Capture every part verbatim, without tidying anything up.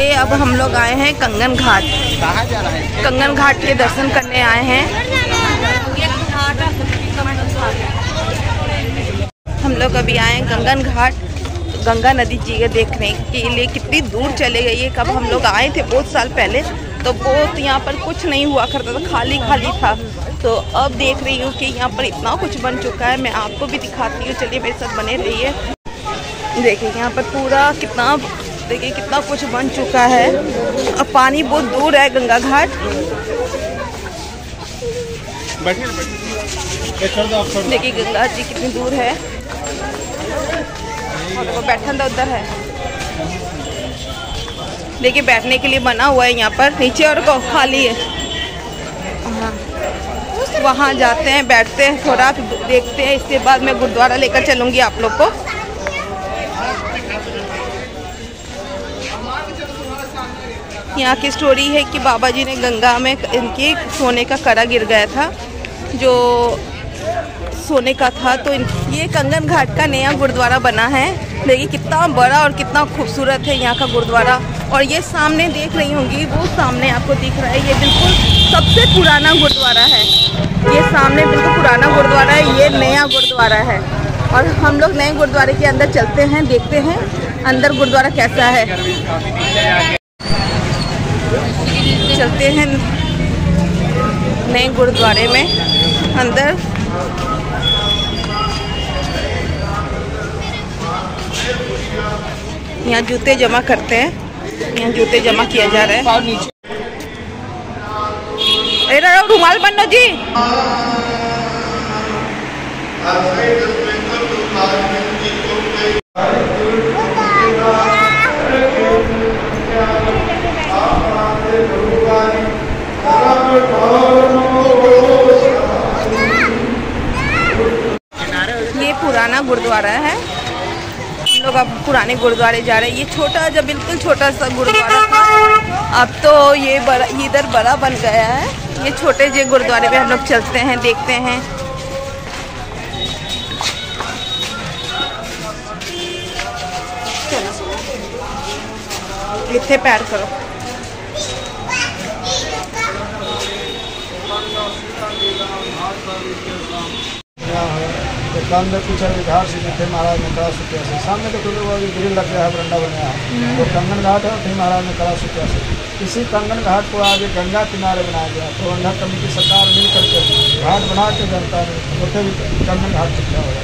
ये अब हम लोग आए हैं कंगन घाट। कहाँ जा रहे हैं? कंगन घाट के दर्शन करने आए हैं हम लोग। अभी आए हैं कंगन घाट, गंगा नदी जी को देखने के लिए। कितनी दूर चले गई है। कब हम लोग आए थे बहुत साल पहले तो बहुत यहाँ पर कुछ नहीं हुआ करता था, खाली खाली था। तो अब देख रही हूँ कि यहाँ पर इतना कुछ बन चुका है। मैं आपको भी दिखाती हूँ, चलिए मेरे साथ बने रहिए। देखिए यहाँ पर पूरा कितना, देखिए कितना कुछ बन चुका है। अब पानी बहुत दूर है गंगा घाट। देखिए गंगा जी कितनी दूर है। वो बैठन तो उधर है। देखिए बैठने के लिए बना हुआ है यहाँ पर नीचे, और को खाली है। हाँ वहाँ जाते हैं, बैठते हैं, थोड़ा देखते हैं। इसके बाद मैं गुरुद्वारा लेकर चलूँगी आप लोग को। यहाँ की स्टोरी है कि बाबा जी ने गंगा में इनके सोने का कड़ा गिर गया था, जो सोने का था। तो ये कंगन घाट का नया गुरुद्वारा बना है। देखिए कितना बड़ा और कितना खूबसूरत है यहाँ का गुरुद्वारा। और ये सामने देख रही होंगी, वो सामने आपको दिख रहा है, ये बिल्कुल सबसे पुराना गुरुद्वारा है। ये सामने बिल्कुल पुराना गुरुद्वारा है, ये नया गुरुद्वारा है। और हम लोग नए गुरुद्वारे के अंदर चलते हैं, देखते हैं अंदर गुरुद्वारा कैसा है। चलते हैं नए गुरुद्वारे में अंदर। यहाँ जूते जमा करते हैं, यहाँ जूते जमा किया जा रहा है। अरे रुमाल बनो जी। ये पुराना गुरुद्वारा है। हम लोग अब पुराने गुरुद्वारे जा रहे हैं। ये छोटा, जब बिल्कुल छोटा सा गुरुद्वारा था, अब तो ये बड़ा, इधर बड़ा बन गया है। ये छोटे जे गुरुद्वारे में हम लोग चलते हैं, देखते हैं। चलो इतने पैर करो। महाराज ने कड़ा सुखिया से सामने तो ग्रिल लग गया है, बरंडा बना है, तो कंगन घाट है। फिर महाराज ने कड़ा सुखिया से इसी कंगन घाट को आगे गंगा किनारे बनाया गया। प्रबंधक तो कमेटी सरकार मिल करके घाट बना के जनता ने उसे भी कंगन घाट सुखिया हो गया।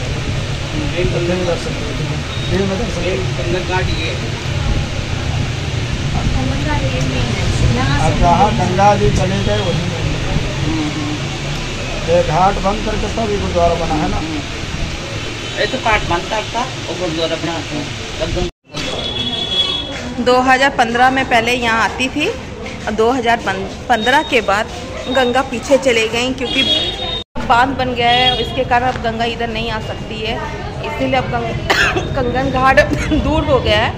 जहाँ गंगा जी चले गए वही घाट बंद करके तब ये गुरुद्वारा बना है ना। ये तो घाट बंद करता और गुरुद्वारा बनाते हैं। दो हज़ार पंद्रह में पहले यहाँ आती थी और दो हज़ार पंद्रह के बाद गंगा पीछे चले गई, क्योंकि बांध बन गया है। इसके कारण अब गंगा इधर नहीं आ सकती है, इसीलिए अब कंगन घाट दूर हो गया है।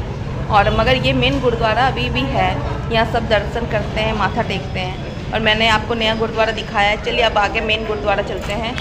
और मगर ये मेन गुरुद्वारा अभी भी है, यहाँ सब दर्शन करते हैं, माथा टेकते हैं। और मैंने आपको नया गुरुद्वारा दिखाया है। चलिए अब आगे मेन गुरुद्वारा चलते हैं।